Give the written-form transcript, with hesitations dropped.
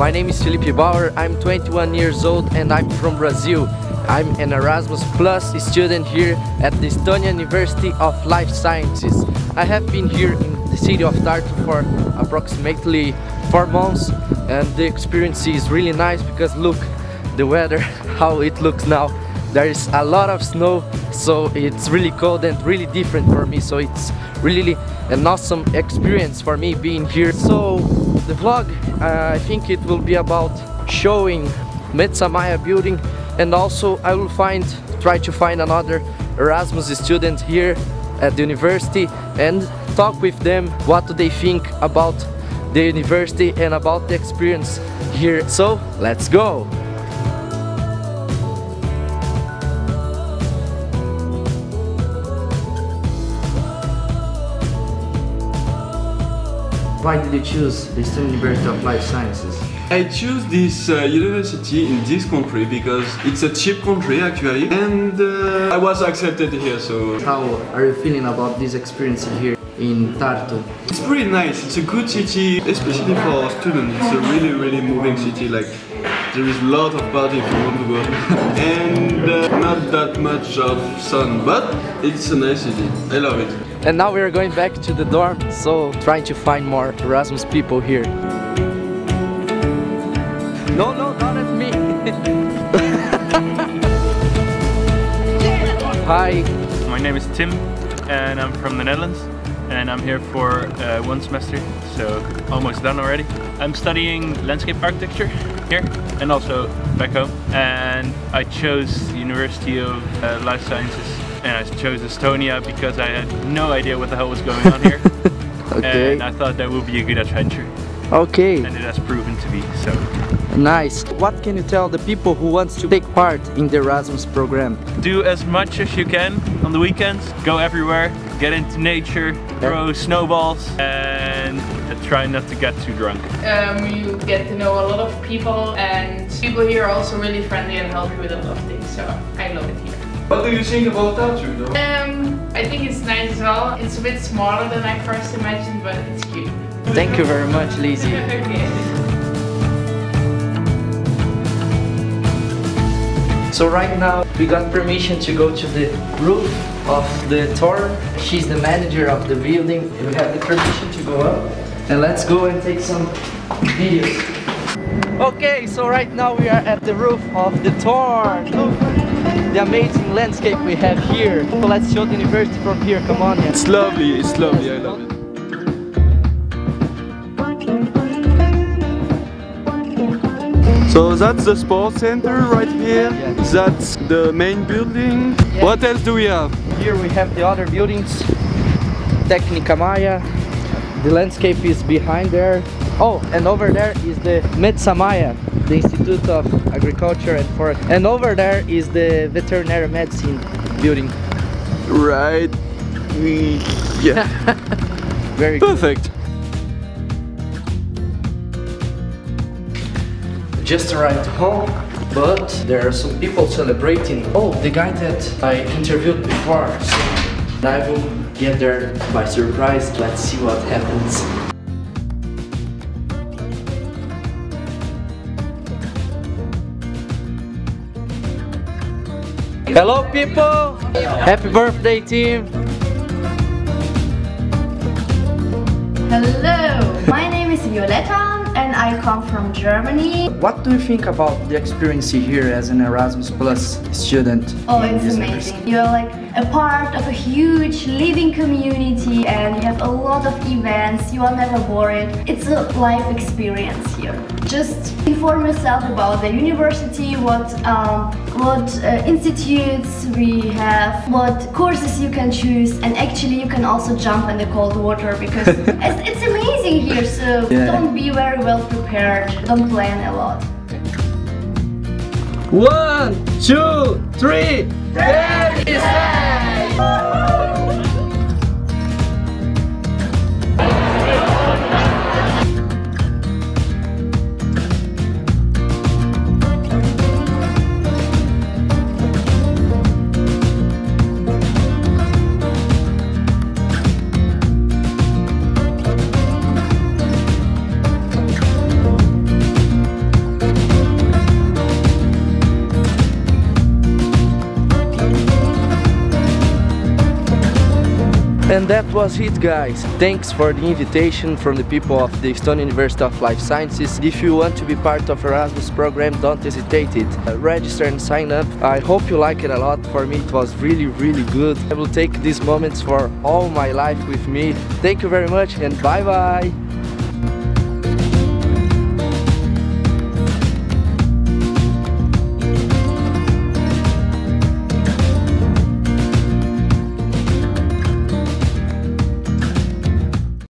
My name is Felipe Bauer, I'm 21 years old and I'm from Brazil. I'm an Erasmus Plus student here at the Estonian University of Life Sciences. I have been here in the city of Tartu for approximately 4 months and the experience is really nice because look the weather, how it looks now. There is a lot of snow, so it's really cold and really different for me, so it's really an awesome experience for me being here. So the vlog, I think it will be about showing Metsamaja building, and also I will try to find another Erasmus student here at the university and talk with them what do they think about the university and about the experience here. So let's go! Why did you choose the Estonian University of Life Sciences? I choose this university in this country because it's a cheap country actually, and I was accepted here, so... How are you feeling about this experience here in Tartu? It's pretty nice, it's a good city, especially for students. It's a really, really moving city, like there is a lot of party if you want to go and not that much of sun, but it's a nice city, I love it. And now we are going back to the dorm, so trying to find more Erasmus people here. No, no, not at me! Hi! My name is Tim, and I'm from the Netherlands, and I'm here for 1 semester, so almost done already. I'm studying landscape architecture here, and also back home, and I chose the University of Life Sciences. And I chose Estonia because I had no idea what the hell was going on here. Okay. And I thought that would be a good adventure. Okay. And it has proven to be so. Nice. What can you tell the people who wants to take part in the Erasmus program? Do as much as you can on the weekends. Go everywhere. Get into nature. Throw snowballs. And try not to get too drunk. You get to know a lot of people. And people here are also really friendly and help you with a lot of things. So I love it here. What do you think about Tartu though? I think it's nice as well. It's a bit smaller than I first imagined, but it's cute. Thank you very much, Lizzie. Okay. So right now we got permission to go to the roof of the tower. She's the manager of the building. We have the permission to go up. And let's go and take some videos. Okay, so right now we are at the roof of the tower. The amazing landscape we have here. So let's show the university from here, come on. It's lovely, it's lovely, I love it. So that's the sports center right here, that's the main building. Yeah. What else do we have? Here we have the other buildings, Technica Maya, the landscape is behind there. Oh, and over there is the Metsamaja, the Institute of Agriculture and Forest. And over there is the veterinary medicine building. Right. Yeah. Very good. Perfect. Just arrived home, but there are some people celebrating. Oh, the guy that I interviewed before. So I will get there by surprise. Let's see what happens. Hello people! Happy birthday, Tim! Hello! My name is Violetta and I come from Germany. What do you think about the experience here as an Erasmus Plus student? Oh, it's amazing. You're like a part of a huge living community and you have a lot of events, you are never bored. It's a life experience here. Just inform yourself about the university, what institutes we have, what courses you can choose, and actually you can also jump in the cold water because it's amazing here, so don't be very well prepared, don't plan a lot. 1, 2, 3, there is time! And that was it, guys. Thanks for the invitation from the people of the Estonian University of Life Sciences. If you want to be part of Erasmus program, don't hesitate it. Register and sign up. I hope you like it a lot. For me it was really good. I will take these moments for all my life with me. Thank you very much and bye bye.